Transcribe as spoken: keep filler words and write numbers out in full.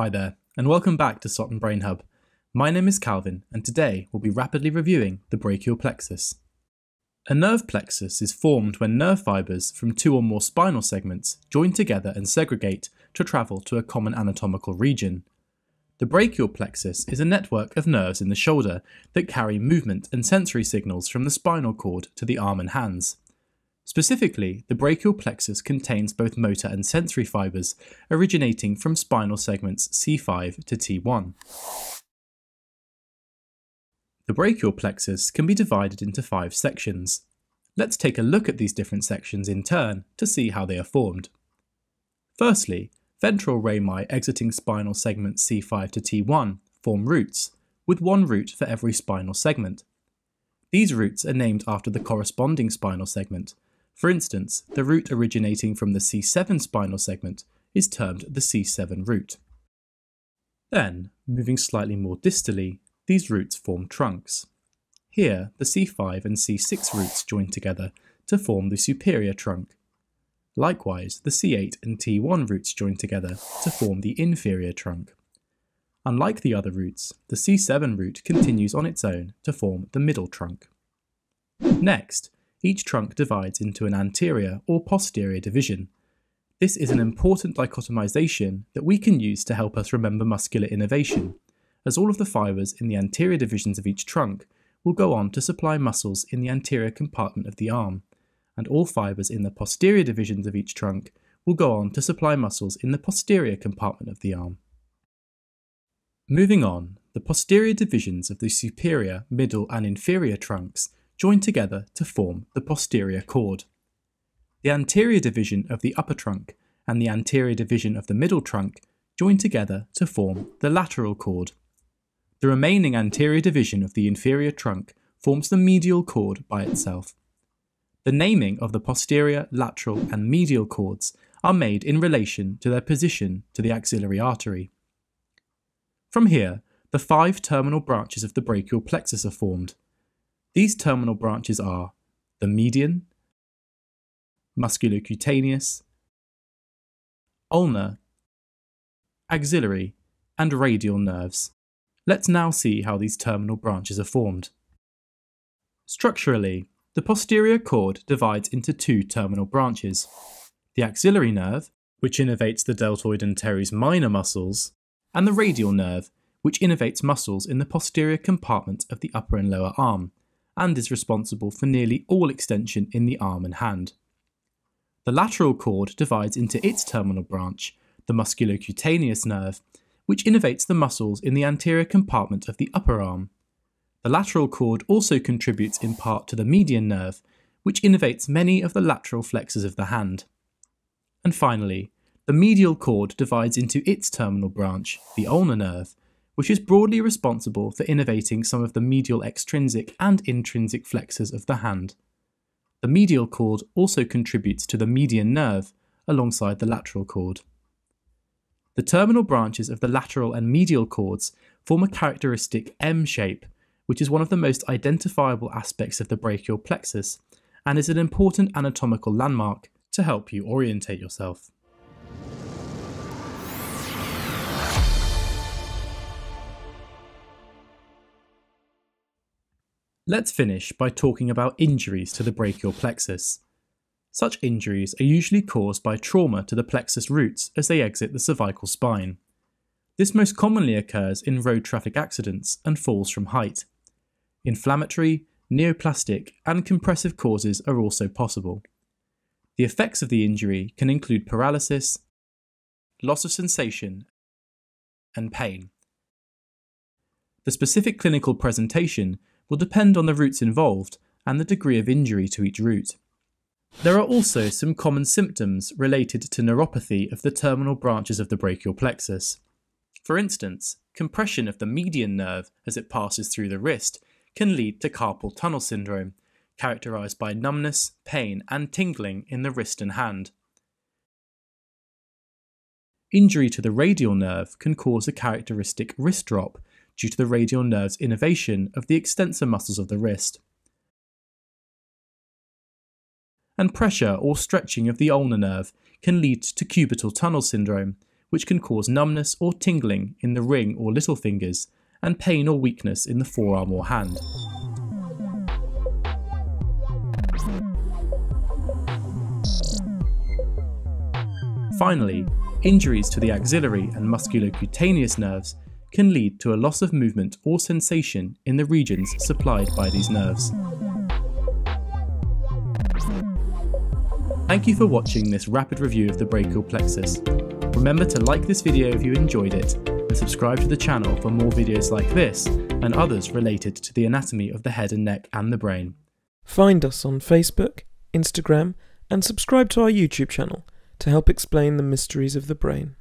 Hi there, and welcome back to Soton Brain Hub. My name is Calvin, and today we'll be rapidly reviewing the brachial plexus. A nerve plexus is formed when nerve fibres from two or more spinal segments join together and segregate to travel to a common anatomical region. The brachial plexus is a network of nerves in the shoulder that carry movement and sensory signals from the spinal cord to the arm and hands. Specifically, the brachial plexus contains both motor and sensory fibres, originating from spinal segments C five to T one. The brachial plexus can be divided into five sections. Let's take a look at these different sections in turn to see how they are formed. Firstly, ventral rami exiting spinal segment C five to T one form roots, with one root for every spinal segment. These roots are named after the corresponding spinal segment. For instance, the root originating from the C seven spinal segment is termed the C seven root. Then, moving slightly more distally, these roots form trunks. Here, the C five and C six roots join together to form the superior trunk. Likewise, the C eight and T one roots join together to form the inferior trunk. Unlike the other roots, the C seven root continues on its own to form the middle trunk. Next, each trunk divides into an anterior or posterior division. This is an important dichotomization that we can use to help us remember muscular innervation, as all of the fibres in the anterior divisions of each trunk will go on to supply muscles in the anterior compartment of the arm, and all fibres in the posterior divisions of each trunk will go on to supply muscles in the posterior compartment of the arm. Moving on, the posterior divisions of the superior, middle and inferior trunks join together to form the posterior cord. The anterior division of the upper trunk and the anterior division of the middle trunk join together to form the lateral cord. The remaining anterior division of the inferior trunk forms the medial cord by itself. The naming of the posterior, lateral and medial cords are made in relation to their position to the axillary artery. From here, the five terminal branches of the brachial plexus are formed. These terminal branches are the median, musculocutaneous, ulnar, axillary, and radial nerves. Let's now see how these terminal branches are formed. Structurally, the posterior cord divides into two terminal branches, the axillary nerve, which innervates the deltoid and teres minor muscles, and the radial nerve, which innervates muscles in the posterior compartment of the upper and lower arm, and is responsible for nearly all extension in the arm and hand. The lateral cord divides into its terminal branch, the musculocutaneous nerve, which innervates the muscles in the anterior compartment of the upper arm. The lateral cord also contributes in part to the median nerve, which innervates many of the lateral flexors of the hand. And finally, the medial cord divides into its terminal branch, the ulnar nerve, which is broadly responsible for innervating some of the medial extrinsic and intrinsic flexors of the hand. The medial cord also contributes to the median nerve, alongside the lateral cord. The terminal branches of the lateral and medial cords form a characteristic M shape, which is one of the most identifiable aspects of the brachial plexus, and is an important anatomical landmark to help you orientate yourself. Let's finish by talking about injuries to the brachial plexus. Such injuries are usually caused by trauma to the plexus roots as they exit the cervical spine. This most commonly occurs in road traffic accidents and falls from height. Inflammatory, neoplastic, and compressive causes are also possible. The effects of the injury can include paralysis, loss of sensation, and pain. The specific clinical presentation will depend on the roots involved and the degree of injury to each root. There are also some common symptoms related to neuropathy of the terminal branches of the brachial plexus. For instance, compression of the median nerve as it passes through the wrist can lead to carpal tunnel syndrome, characterised by numbness, pain and tingling in the wrist and hand. Injury to the radial nerve can cause a characteristic wrist drop, due to the radial nerve's innervation of the extensor muscles of the wrist. And pressure or stretching of the ulnar nerve can lead to cubital tunnel syndrome, which can cause numbness or tingling in the ring or little fingers, and pain or weakness in the forearm or hand. Finally, injuries to the axillary and musculocutaneous nerves can lead to a loss of movement or sensation in the regions supplied by these nerves. Thank you for watching this rapid review of the brachial plexus. Remember to like this video if you enjoyed it, and subscribe to the channel for more videos like this and others related to the anatomy of the head and neck and the brain. Find us on Facebook, Instagram, and subscribe to our YouTube channel to help explain the mysteries of the brain.